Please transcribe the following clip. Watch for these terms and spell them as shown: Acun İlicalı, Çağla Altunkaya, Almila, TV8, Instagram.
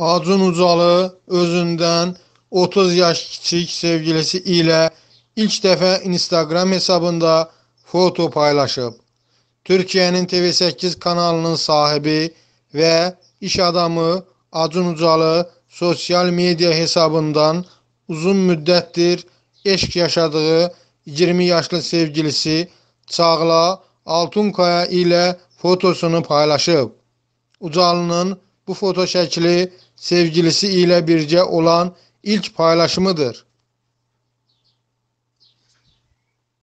Acun İlicalı özündən 30 yaş kiçik sevgilisi ile ilk defa Instagram hesabında foto paylaşıb. Türkiye'nin TV8 kanalının sahibi ve iş adamı Acun İlicalı sosyal medya hesabından uzun müddettir eşk yaşadığı 20 yaşlı sevgilisi Çağla Altunkaya ile fotosunu paylaşıb. İlicalı'nın bu foto şəkli sevgilisi ile birce olan ilk paylaşımıdır.